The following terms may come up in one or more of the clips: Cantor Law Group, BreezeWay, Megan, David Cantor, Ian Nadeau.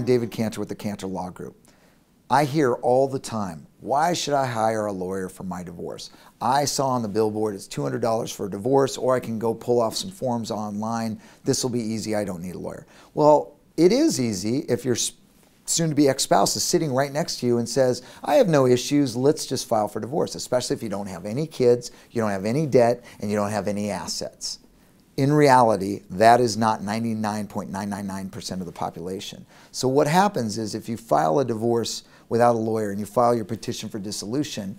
I'm David Cantor with the Cantor Law Group. I hear all the time, why should I hire a lawyer for my divorce? I saw on the billboard it's $200 for a divorce, or I can go pull off some forms online. This will be easy, I don't need a lawyer. Well, it is easy if your soon-to-be ex-spouse is sitting right next to you and says, I have no issues, let's just file for divorce, especially if you don't have any kids, you don't have any debt, and you don't have any assets. In reality, that is not 99.999% of the population. So what happens is if you file a divorce without a lawyer and you file your petition for dissolution,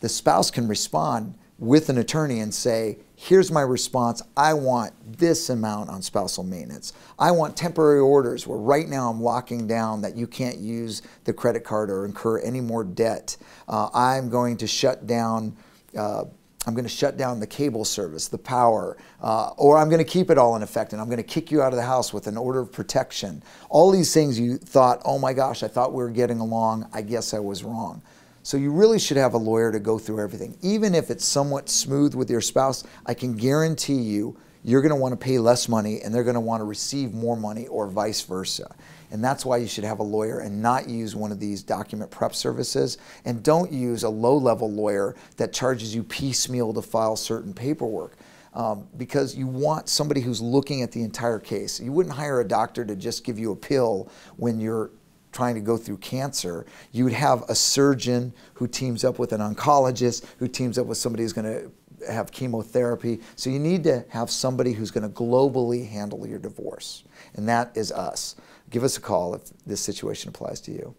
the spouse can respond with an attorney and say, here's my response, I want this amount on spousal maintenance. I want temporary orders where right now I'm locking down that you can't use the credit card or incur any more debt. I'm going to shut down the cable service, the power, or I'm going to keep it all in effect and I'm going to kick you out of the house with an order of protection. All these things you thought, oh my gosh, I thought we were getting along. I guess I was wrong. So you really should have a lawyer to go through everything. Even if it's somewhat smooth with your spouse, I can guarantee you, you're going to want to pay less money and they're going to want to receive more money or vice versa. And that's why you should have a lawyer and not use one of these document prep services. And don't use a low-level lawyer that charges you piecemeal to file certain paperwork because you want somebody who's looking at the entire case. You wouldn't hire a doctor to just give you a pill when you're trying to go through cancer. You would have a surgeon who teams up with an oncologist, who teams up with somebody who's going to have chemotherapy. So you need to have somebody who's going to globally handle your divorce. And that is us. Give us a call if this situation applies to you.